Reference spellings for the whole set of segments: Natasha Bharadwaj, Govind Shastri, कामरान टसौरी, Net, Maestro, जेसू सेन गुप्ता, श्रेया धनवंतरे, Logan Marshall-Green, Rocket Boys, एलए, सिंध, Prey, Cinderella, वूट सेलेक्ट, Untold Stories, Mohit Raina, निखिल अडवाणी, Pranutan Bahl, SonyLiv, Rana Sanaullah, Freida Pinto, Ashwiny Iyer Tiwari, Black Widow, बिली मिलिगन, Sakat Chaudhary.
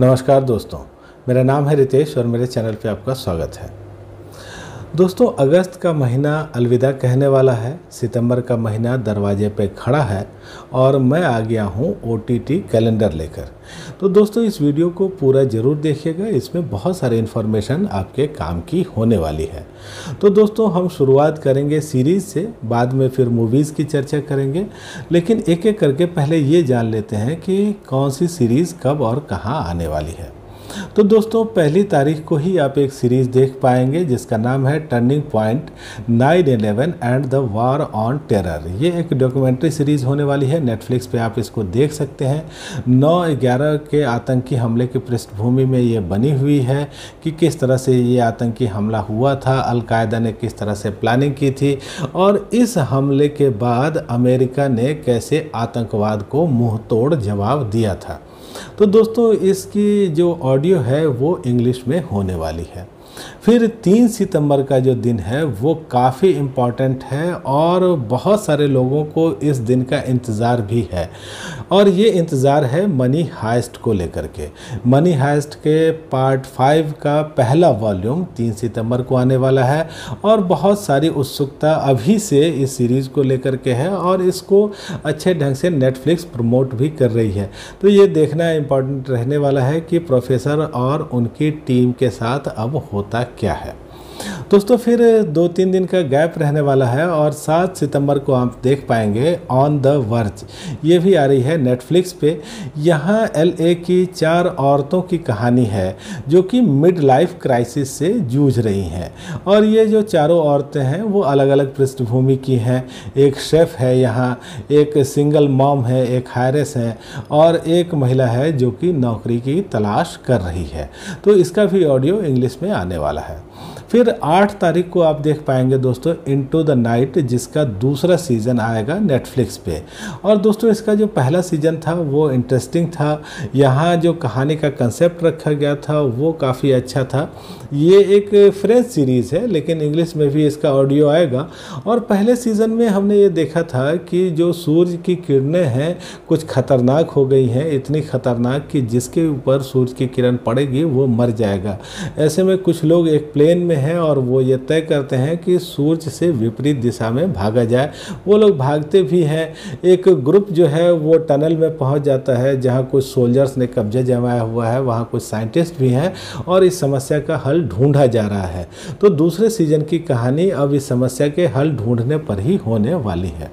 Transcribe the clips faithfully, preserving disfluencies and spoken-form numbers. नमस्कार दोस्तों, मेरा नाम है रितेश और मेरे चैनल पे आपका स्वागत है। दोस्तों, अगस्त का महीना अलविदा कहने वाला है, सितंबर का महीना दरवाजे पे खड़ा है और मैं आ गया हूँ ओटीटी कैलेंडर लेकर। तो दोस्तों, इस वीडियो को पूरा ज़रूर देखिएगा, इसमें बहुत सारे इन्फॉर्मेशन आपके काम की होने वाली है। तो दोस्तों, हम शुरुआत करेंगे सीरीज़ से, बाद में फिर मूवीज़ की चर्चा करेंगे, लेकिन एक एक करके पहले ये जान लेते हैं कि कौन सी सीरीज़ कब और कहाँ आने वाली है। तो दोस्तों, पहली तारीख को ही आप एक सीरीज़ देख पाएंगे जिसका नाम है turning point nine eleven and the war on terror. ये एक डॉक्यूमेंट्री सीरीज़ होने वाली है, नेटफ्लिक्स पे आप इसको देख सकते हैं। नौ ग्यारह के आतंकी हमले की पृष्ठभूमि में ये बनी हुई है कि किस तरह से ये आतंकी हमला हुआ था, अलकायदा ने किस तरह से प्लानिंग की थी और इस हमले के बाद अमेरिका ने कैसे आतंकवाद को मुँह तोड़ जवाब दिया था। तो दोस्तों, इसकी जो ऑडियो है वो इंग्लिश में होने वाली है। फिर तीन सितंबर का जो दिन है वो काफ़ी इम्पॉर्टेंट है और बहुत सारे लोगों को इस दिन का इंतज़ार भी है और ये इंतज़ार है मनी हाइस्ट को लेकर के। मनी हाइस्ट के पार्ट फाइव का पहला वॉल्यूम तीन सितंबर को आने वाला है और बहुत सारी उत्सुकता अभी से इस सीरीज़ को लेकर के है और इसको अच्छे ढंग से नेटफ्लिक्स प्रमोट भी कर रही है। तो ये देखना इम्पॉर्टेंट रहने वाला है कि प्रोफेसर और उनकी टीम के साथ अब होता क्या है। दोस्तों, फिर दो तीन दिन का गैप रहने वाला है और सात सितंबर को आप देख पाएंगे ऑन द वर्ज। ये भी आ रही है नेटफ्लिक्स पे। यहाँ एलए की चार औरतों की कहानी है जो कि मिड लाइफ क्राइसिस से जूझ रही हैं और ये जो चारों औरतें हैं वो अलग अलग पृष्ठभूमि की हैं। एक शेफ़ है यहाँ, एक सिंगल मॉम है, एक हायरेस है और एक महिला है जो कि नौकरी की तलाश कर रही है। तो इसका भी ऑडियो इंग्लिश में आने वाला है। फिर आठ तारीख को आप देख पाएंगे दोस्तों इनटू द नाइट, जिसका दूसरा सीज़न आएगा नेटफ्लिक्स पे। और दोस्तों, इसका जो पहला सीज़न था वो इंटरेस्टिंग था। यहाँ जो कहानी का कंसेप्ट रखा गया था वो काफ़ी अच्छा था। ये एक फ्रेंच सीरीज़ है लेकिन इंग्लिश में भी इसका ऑडियो आएगा। और पहले सीज़न में हमने ये देखा था कि जो सूर्य की किरणें हैं कुछ खतरनाक हो गई हैं, इतनी खतरनाक कि जिसके ऊपर सूर्य की किरण पड़ेगी वो मर जाएगा। ऐसे में कुछ लोग एक प्लेन में हैं और वो ये तय करते हैं कि सूर्य से विपरीत दिशा में भागा जाए। वो लोग भागते भी हैं। एक ग्रुप जो है वो टनल में पहुंच जाता है जहां कुछ सोल्जर्स ने कब्जा जमाया हुआ है, वहां कुछ साइंटिस्ट भी हैं और इस समस्या का हल ढूंढा जा रहा है। तो दूसरे सीजन की कहानी अब इस समस्या के हल ढूंढने पर ही होने वाली है।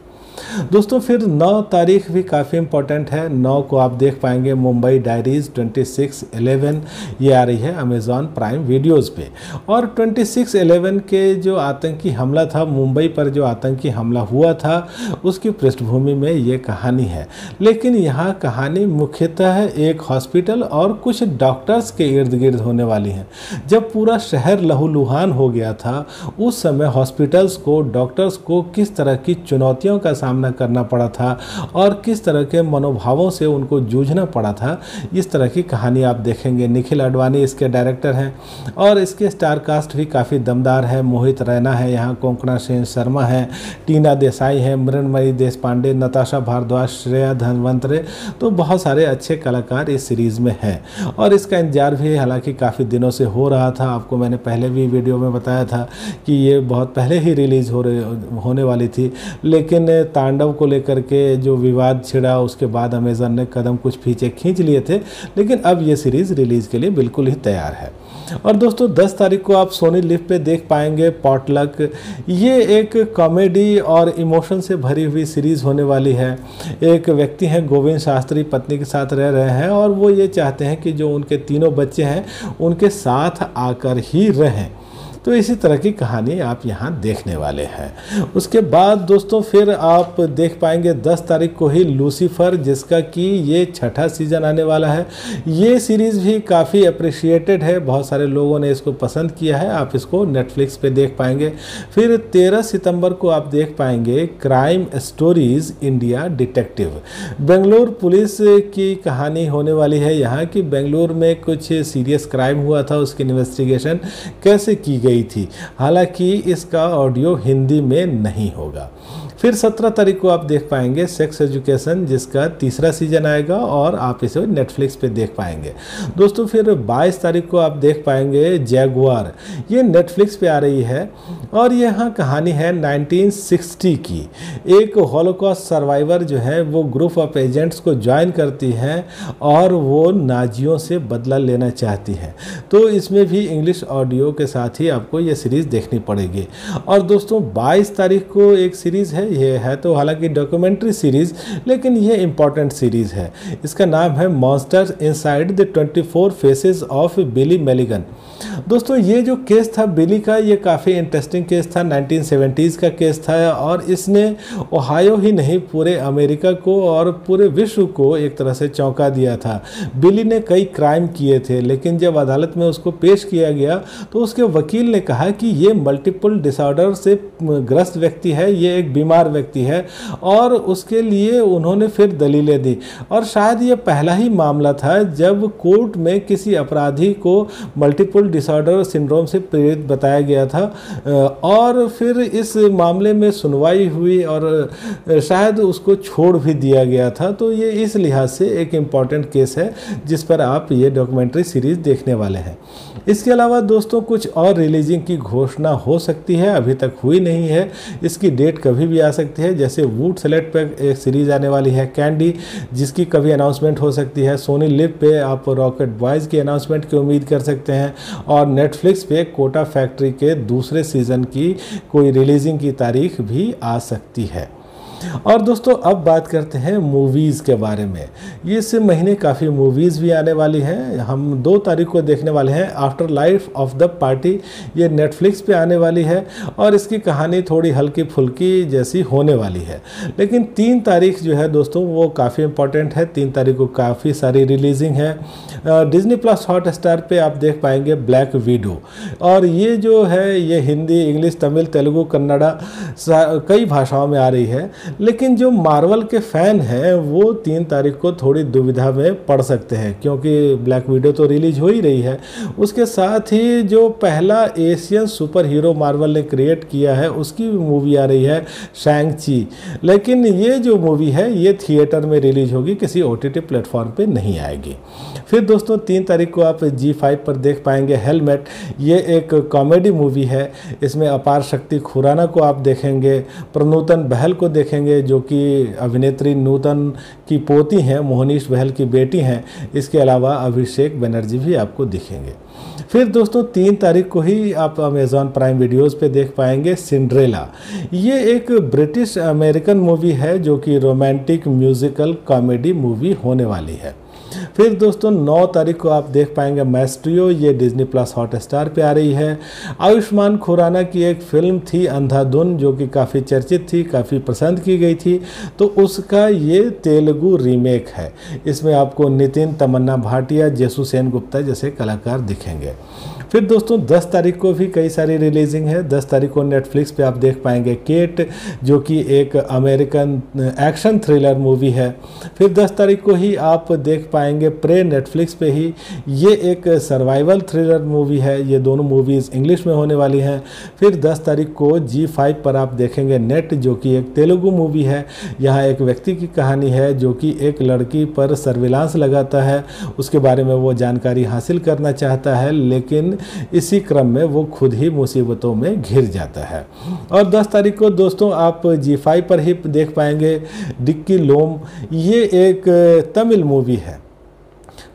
दोस्तों, फिर नौ तारीख भी काफ़ी इम्पोर्टेंट है। नौ को आप देख पाएंगे Mumbai diaries twenty six eleven. ये आ रही है अमेज़ॉन प्राइम वीडियोज़ पे। और ट्वेंटी सिक्स इलेवन के जो आतंकी हमला था, मुंबई पर जो आतंकी हमला हुआ था, उसकी पृष्ठभूमि में ये कहानी है। लेकिन यहाँ कहानी मुख्यतः एक हॉस्पिटल और कुछ डॉक्टर्स के इर्द गिर्द होने वाली है। जब पूरा शहर लहूलुहान हो गया था उस समय हॉस्पिटल्स को, डॉक्टर्स को किस तरह की चुनौतियों का सामना करना पड़ा था और किस तरह के मनोभावों से उनको जूझना पड़ा था, इस तरह की कहानी आप देखेंगे। निखिल अडवाणी इसके डायरेक्टर हैं और इसके स्टार कास्ट भी काफ़ी दमदार है। मोहित रैना है यहाँ, कोंकणा सेन शर्मा है, टीना देसाई है, मृणमयी देशपांडे, नताशा भारद्वाज, श्रेया धनवंतरे। तो बहुत सारे अच्छे कलाकार इस सीरीज़ में हैं और इसका इंतजार भी हालांकि काफ़ी दिनों से हो रहा था। आपको मैंने पहले भी वीडियो में बताया था कि ये बहुत पहले ही रिलीज़ हो रही होने वाली थी, लेकिन तांडव को लेकर के जो विवाद छिड़ा उसके बाद अमेज़न ने कदम कुछ पीछे खींच लिए थे, लेकिन अब ये सीरीज़ रिलीज़ के लिए बिल्कुल ही तैयार है। और दोस्तों, दस तारीख को आप सोनी लिव पे देख पाएंगे पॉटलक। ये एक कॉमेडी और इमोशन से भरी हुई सीरीज़ होने वाली है। एक व्यक्ति हैं गोविंद शास्त्री, पत्नी के साथ रह रहे हैं और वो ये चाहते हैं कि जो उनके तीनों बच्चे हैं उनके साथ आकर ही रहें। तो इसी तरह की कहानी आप यहाँ देखने वाले हैं। उसके बाद दोस्तों, फिर आप देख पाएंगे दस तारीख को ही लूसीफर, जिसका कि ये छठा सीज़न आने वाला है। ये सीरीज़ भी काफ़ी अप्रिशिएटेड है, बहुत सारे लोगों ने इसको पसंद किया है। आप इसको नेटफ्लिक्स पे देख पाएंगे। फिर तेरह सितंबर को आप देख पाएंगे crime stories India detective. Bangalore police की कहानी होने वाली है यहाँ कि बेंगलोर में कुछ सीरियस क्राइम हुआ था, उसकी इन्वेस्टिगेशन कैसे की गई थी। हालांकि इसका ऑडियो हिंदी में नहीं होगा। फिर सत्रह तारीख को आप देख पाएंगे सेक्स एजुकेशन, जिसका तीसरा सीजन आएगा और आप इसे नेटफ्लिक्स पे देख पाएंगे दोस्तों। फिर बाईस तारीख को आप देख पाएंगे जैगुआर, ये नेटफ्लिक्स पे आ रही है और यहाँ कहानी है नाइनटीन सिक्सटी की। एक हॉलोकॉस्ट सर्वाइवर जो है वो ग्रुप ऑफ एजेंट्स को ज्वाइन करती है और वो नाजियों से बदला लेना चाहती है। तो इसमें भी इंग्लिश ऑडियो के साथ ही आपको ये सीरीज़ देखनी पड़ेगी। और दोस्तों बाईस तारीख को एक सीरीज़ है, ये है तो हालांकि डॉक्यूमेंट्री सीरीज़, लेकिन ये इम्पॉर्टेंट सीरीज़ है। इसका नाम है monster inside the twenty four faces of बिली मिलिगन। दोस्तों ये जो केस था बिली का, ये काफ़ी इंटरेस्टिंग केस था, नाइनटीन सेवेंटीज़ का केस था और इसने ओहायो ही नहीं पूरे अमेरिका को और पूरे विश्व को एक तरह से चौंका दिया था। बिली ने कई क्राइम किए थे, लेकिन जब अदालत में उसको पेश किया गया तो उसके वकील ने कहा कि ये मल्टीपल डिसऑर्डर से ग्रस्त व्यक्ति है, ये एक बीमार व्यक्ति है और उसके लिए उन्होंने फिर दलीलें दी। और शायद ये पहला ही मामला था जब कोर्ट में किसी अपराधी को मल्टीपल डिसऑर्डर सिंड्रोम से पीड़ित बताया गया था। और फिर इस मामले में सुनवाई हुई और शायद उसको छोड़ भी दिया गया था। तो ये इस लिहाज से एक इम्पॉर्टेंट केस है जिस पर आप ये डॉक्यूमेंट्री सीरीज़ देखने वाले हैं। इसके अलावा दोस्तों कुछ और रिलीजिंग की घोषणा हो सकती है, अभी तक हुई नहीं है, इसकी डेट कभी भी आ सकती है। जैसे वूट सेलेक्ट पर एक सीरीज़ आने वाली है कैंडी, जिसकी कभी अनाउंसमेंट हो सकती है। सोनी लिव पे आप रॉकेट बॉयज़ की अनाउंसमेंट की उम्मीद कर सकते हैं और नेटफ्लिक्स पे कोटा फैक्ट्री के दूसरे सीज़न की कोई रिलीजिंग की तारीख भी आ सकती है। और दोस्तों अब बात करते हैं मूवीज़ के बारे में। ये इस महीने काफ़ी मूवीज़ भी आने वाली हैं। हम दो तारीख को देखने वाले हैं after life of the party, ये नेटफ्लिक्स पे आने वाली है और इसकी कहानी थोड़ी हल्की फुल्की जैसी होने वाली है। लेकिन तीन तारीख जो है दोस्तों वो काफ़ी इंपॉर्टेंट है। तीन तारीख को काफ़ी सारी रिलीजिंग है। डिज्नी प्लस हॉटस्टार पे आप देख पाएंगे ब्लैक विडो, और ये जो है ये हिंदी, इंग्लिश, तमिल, तेलुगू, कन्नड़ा कई भाषाओं में आ रही है। लेकिन जो मार्वल के फ़ैन हैं वो तीन तारीख को थोड़ी दुविधा में पड़ सकते हैं, क्योंकि ब्लैक विडो तो रिलीज हो ही रही है। उसके साथ ही जो पहला एशियन सुपर हीरो मार्वल ने क्रिएट किया है उसकी मूवी आ रही है शैंग-ची, लेकिन ये जो मूवी है ये थिएटर में रिलीज होगी, किसी ओ टी टी प्लेटफॉर्म पर नहीं आएगी। फिर दोस्तों तीन तारीख को आप जी फाइव पर देख पाएंगे हेलमेट, ये एक कॉमेडी मूवी है। इसमें अपार शक्ति खुराना को आप देखेंगे, प्रनूतन बहल को देखेंगे जो कि अभिनेत्री नूतन की पोती हैं, मोहनीश बहल की बेटी हैं। इसके अलावा अभिषेक बनर्जी भी आपको दिखेंगे। फिर दोस्तों तीन तारीख को ही आप अमेज़ॉन प्राइम वीडियोज़ पे देख पाएंगे सिंड्रेला, ये एक ब्रिटिश अमेरिकन मूवी है जो कि रोमांटिक म्यूजिकल कॉमेडी मूवी होने वाली है। फिर दोस्तों नौ तारीख को आप देख पाएंगे मैस्ट्रियो, ये डिज्नी प्लस हॉटस्टार पे आ रही है। आयुष्मान खुराना की एक फिल्म थी अंधाधुन, जो कि काफ़ी चर्चित थी, काफ़ी पसंद की गई थी, तो उसका ये तेलुगु रीमेक है। इसमें आपको नितिन, तमन्ना भाटिया, जेसू सेन गुप्ता जैसे कलाकार दिखेंगे। फिर दोस्तों दस तारीख को भी कई सारी रिलीजिंग है। दस तारीख को नेटफ्लिक्स पे आप देख पाएंगे केट, जो कि एक अमेरिकन एक्शन थ्रिलर मूवी है। फिर दस तारीख को ही आप देख पाएंगे प्रे, नेटफ्लिक्स पे ही, ये एक सर्वाइवल थ्रिलर मूवी है। ये दोनों मूवीज़ इंग्लिश में होने वाली हैं। फिर दस तारीख को जी फाइव पर आप देखेंगे नेट, जो कि एक तेलुगु मूवी है। यहाँ एक व्यक्ति की कहानी है जो कि एक लड़की पर सर्विलांस लगाता है, उसके बारे में वो जानकारी हासिल करना चाहता है, लेकिन इसी क्रम में वो खुद ही मुसीबतों में घिर जाता है। और दस तारीख को दोस्तों आप जी फाइव पर ही देख पाएंगे डिक्की लोम, ये एक तमिल मूवी है।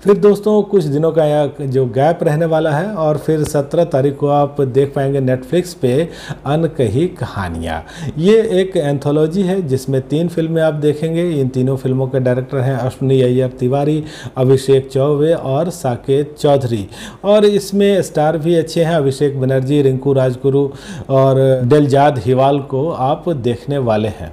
फिर दोस्तों कुछ दिनों का यह जो गैप रहने वाला है। और फिर सत्रह तारीख को आप देख पाएंगे नेटफ्लिक्स पे अनकही कहानियाँ, ये एक एंथोलॉजी है जिसमें तीन फिल्में आप देखेंगे। इन तीनों फिल्मों के डायरेक्टर हैं अश्विनी अय्यर तिवारी, अभिषेक चौबे और साकेत चौधरी, और इसमें स्टार भी अच्छे हैं अभिषेक बनर्जी, रिंकू राजगुरु और दिलजाद हिवाल को आप देखने वाले हैं।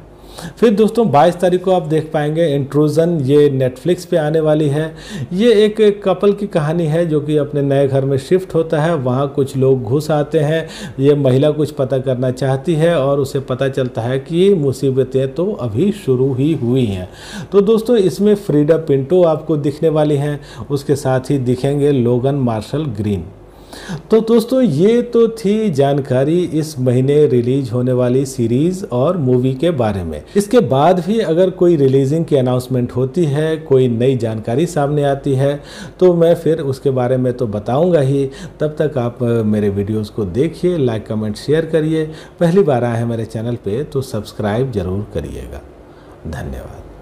फिर दोस्तों बाईस तारीख को आप देख पाएंगे इंट्रूजन, ये नेटफ्लिक्स पे आने वाली है। ये एक कपल की कहानी है जो कि अपने नए घर में शिफ्ट होता है, वहाँ कुछ लोग घुस आते हैं। ये महिला कुछ पता करना चाहती है और उसे पता चलता है कि मुसीबतें तो अभी शुरू ही हुई हैं। तो दोस्तों इसमें फ्रीडा पिंटो आपको दिखने वाली हैं, उसके साथ ही दिखेंगे लोगन मार्शल ग्रीन। तो दोस्तों ये तो थी जानकारी इस महीने रिलीज होने वाली सीरीज और मूवी के बारे में। इसके बाद भी अगर कोई रिलीजिंग की अनाउंसमेंट होती है, कोई नई जानकारी सामने आती है तो मैं फिर उसके बारे में तो बताऊंगा ही। तब तक आप मेरे वीडियोस को देखिए, लाइक कमेंट शेयर करिए। पहली बार आए हैं मेरे चैनल पे तो सब्सक्राइब जरूर करिएगा। धन्यवाद।